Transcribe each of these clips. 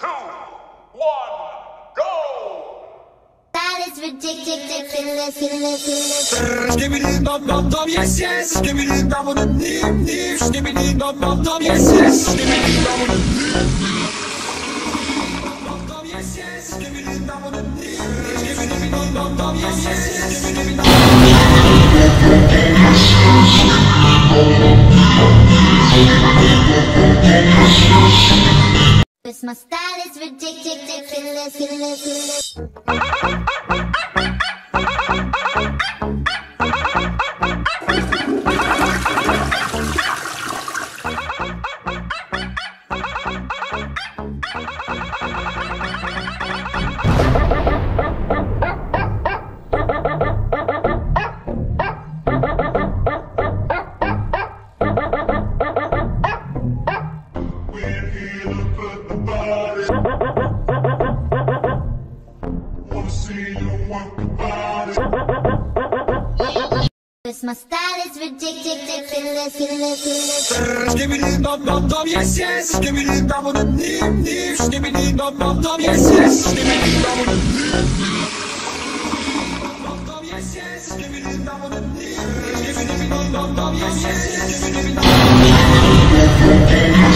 2, 1, go! That is ridiculous. Dum-dum-dum, yes, yes. Dum-dum-dum, yes, yes. Dum-dum-dum, yes, yes. Dum-dum-dum, yes, yes. Christmas style is ridiculous. Christmas style is ridiculous. Give me the dum-dum-dum, yes, yes. Give me the dum-dum-dum, give me the dum-dum-dum, yes, yes. Give me the dum-dum-dum, yes, yes. Give me the dum-dum-dum, yes, yes. Give me the dum-dum-dum,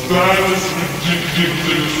style is ridiculous.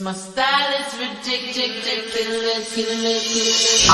My style is ridiculous.